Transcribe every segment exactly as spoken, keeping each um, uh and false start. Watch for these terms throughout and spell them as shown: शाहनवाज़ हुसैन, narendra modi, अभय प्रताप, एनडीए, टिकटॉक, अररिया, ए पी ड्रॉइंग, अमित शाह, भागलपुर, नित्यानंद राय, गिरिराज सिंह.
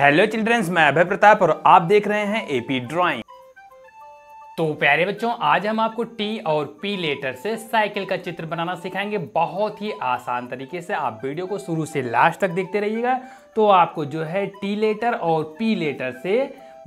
Hello children's, मैं अभय प्रताप और आप देख रहे हैं ए पी ड्रॉइंग। तो प्यारे बच्चों, आज हम आपको टी और पी लेटर से साइकिल का चित्र बनाना सिखाएंगे बहुत ही आसान तरीके से। आप वीडियो को शुरू से लास्ट तक देखते रहिएगा तो आपको जो है टी लेटर और पी लेटर से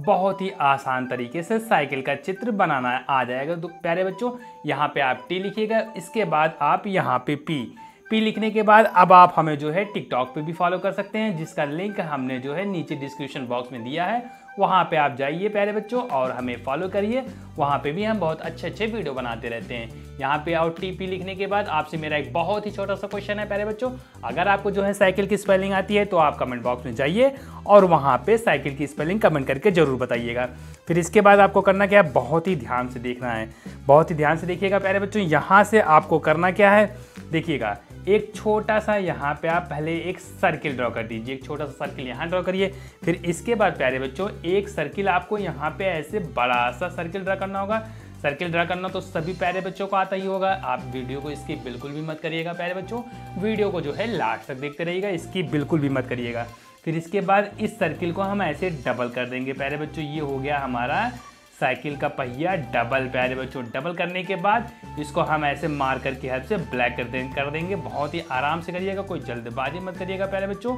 बहुत ही आसान तरीके से साइकिल का चित्र बनाना आ जाएगा। तो प्यारे बच्चों, यहाँ पे आप टी लिखिएगा, इसके बाद आप यहाँ पे पी पी लिखने के बाद अब आप हमें जो है टिकटॉक पे भी फॉलो कर सकते हैं, जिसका लिंक हमने जो है नीचे डिस्क्रिप्शन बॉक्स में दिया है। वहाँ पे आप जाइए प्यारे बच्चों और हमें फॉलो करिए। वहाँ पे भी हम बहुत अच्छे अच्छे वीडियो बनाते रहते हैं। यहाँ पे और टी पी लिखने के बाद आपसे मेरा एक बहुत ही छोटा सा क्वेश्चन है प्यारे बच्चों, अगर आपको जो है साइकिल की स्पेलिंग आती है तो आप कमेंट बॉक्स में जाइए और वहाँ पे साइकिल की स्पेलिंग कमेंट करके ज़रूर बताइएगा। फिर इसके बाद आपको करना क्या है, बहुत ही ध्यान से देखना है, बहुत ही ध्यान से देखिएगा प्यारे बच्चों। यहाँ से आपको करना क्या है, देखिएगा एक छोटा सा यहाँ पे आप पहले एक सर्किल ड्रॉ कर दीजिए, एक छोटा सा सर्किल यहाँ ड्रॉ करिए। फिर इसके बाद प्यारे बच्चों एक सर्किल आपको यहाँ पे ऐसे बड़ा सा सर्किल ड्रा करना होगा। सर्किल ड्रा करना तो सभी प्यारे बच्चों को आता ही होगा। आप वीडियो को स्किप बिल्कुल भी मत करिएगा प्यारे बच्चों, वीडियो को जो है लास्ट तक देखते रहिएगा, स्किप बिल्कुल भी मत करिएगा। फिर इसके बाद इस सर्किल को हम ऐसे डबल कर देंगे प्यारे बच्चों। ये हो गया हमारा साइकिल का पहिया डबल प्यारे बच्चों। डबल करने के बाद इसको हम ऐसे मार्कर की हेल्प से ब्लैक कर दें कर देंगे। बहुत ही आराम से करिएगा, कोई जल्दबाजी मत करिएगा प्यारे बच्चों,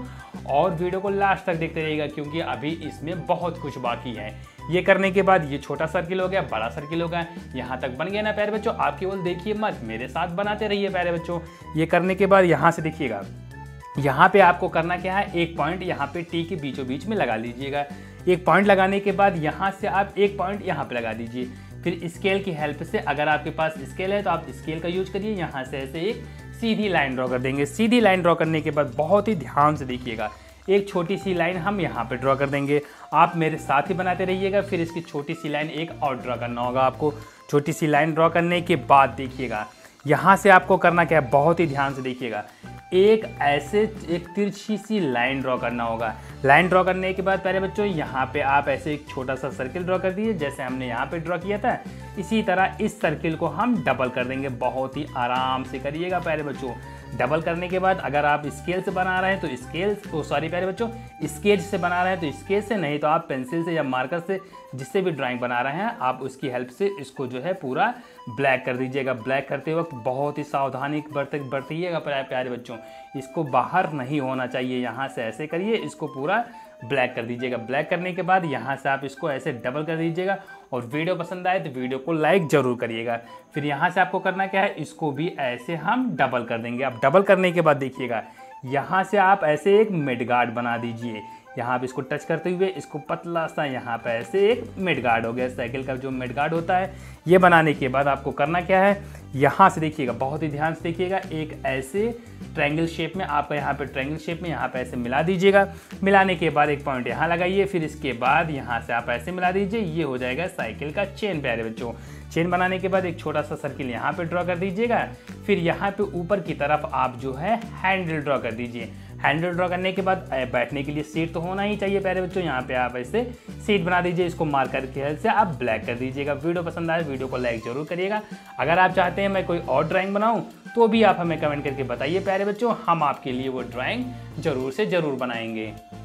और वीडियो को लास्ट तक देखते रहिएगा क्योंकि अभी इसमें बहुत कुछ बाकी है। ये करने के बाद ये छोटा सर्किल हो गया, बड़ा सर्किल हो गया, यहाँ तक बन गया ना प्यारे बच्चों। आप केवल देखिए मत, मेरे साथ बनाते रहिए प्यारे बच्चों। ये करने के बाद यहाँ से देखिएगा, यहाँ पे आपको करना क्या है, एक पॉइंट यहाँ पे टी के बीचों बीच में लगा लीजिएगा। एक पॉइंट लगाने के बाद यहाँ से आप एक पॉइंट यहाँ पे लगा दीजिए। फिर स्केल की हेल्प से, अगर आपके पास स्केल है तो आप स्केल का यूज करिए, यहाँ से ऐसे एक सीधी लाइन ड्रॉ कर देंगे। सीधी लाइन ड्रॉ करने के बाद बहुत ही ध्यान से देखिएगा, एक छोटी सी लाइन हम यहाँ पे ड्रॉ कर देंगे। आप मेरे साथ ही बनाते रहिएगा। फिर इसकी छोटी सी लाइन एक और ड्रॉ करना होगा आपको। छोटी सी लाइन ड्रॉ करने के बाद देखिएगा यहाँ से आपको करना क्या है, बहुत ही ध्यान से देखिएगा, एक ऐसे एक तिरछी सी लाइन ड्रॉ करना होगा। लाइन ड्रॉ करने के बाद प्यारे बच्चों यहाँ पे आप ऐसे एक छोटा सा सर्किल ड्रॉ कर दीजिए, जैसे हमने यहाँ पे ड्रॉ किया था। इसी तरह इस सर्किल को हम डबल कर देंगे, बहुत ही आराम से करिएगा प्यारे बच्चों। डबल करने के बाद अगर आप स्केल से बना रहे हैं तो स्केल तो सॉरी प्यारे बच्चों स्केच से बना रहे हैं तो स्केल से, नहीं तो आप पेंसिल से या मार्कर से, जिससे भी ड्राइंग बना रहे हैं आप उसकी हेल्प से इसको जो है पूरा ब्लैक कर दीजिएगा। ब्लैक करते वक्त बहुत ही सावधानी बरत बरतिएगा प्यारे बच्चों, इसको बाहर नहीं होना चाहिए। यहाँ से ऐसे करिए, इसको पूरा ब्लैक कर दीजिएगा। ब्लैक करने के बाद यहाँ से आप इसको ऐसे डबल कर दीजिएगा। और वीडियो पसंद आए तो वीडियो को लाइक ज़रूर करिएगा। फिर यहाँ से आपको करना क्या है, इसको भी ऐसे हम डबल कर देंगे। आप डबल करने के बाद देखिएगा यहाँ से आप ऐसे एक मिड गार्ड बना दीजिए। यहाँ पे इसको टच करते हुए इसको पतला सा यहाँ पे ऐसे एक मिड गार्ड हो गया, साइकिल का जो मिड गार्ड होता है। ये बनाने के बाद आपको करना क्या है, यहाँ से देखिएगा, बहुत ही ध्यान से देखिएगा, एक ऐसे ट्रायंगल शेप में आपका यहाँ पे ट्रायंगल शेप में यहाँ पे ऐसे मिला दीजिएगा। मिलाने के बाद एक पॉइंट यहाँ लगाइए। फिर इसके बाद यहाँ से आप ऐसे मिला दीजिए, ये हो जाएगा साइकिल का चेन प्यारे बच्चों। चेन बनाने के बाद एक छोटा सा सर्किल यहाँ पे ड्रॉ कर दीजिएगा। फिर यहाँ पे ऊपर की तरफ आप जो है हैंडल ड्रॉ कर दीजिए। हैंडल ड्रॉ करने के बाद बैठने के लिए सीट तो होना ही चाहिए प्यारे बच्चों, यहाँ पे आप ऐसे सीट बना दीजिए। इसको मार्कर की हेल्प से आप ब्लैक कर दीजिएगा। वीडियो पसंद आए वीडियो को लाइक जरूर करिएगा। अगर आप चाहते हैं मैं कोई और ड्राइंग बनाऊं तो भी आप हमें कमेंट करके बताइए प्यारे बच्चों, हम आपके लिए वो ड्राइंग जरूर से ज़रूर बनाएंगे।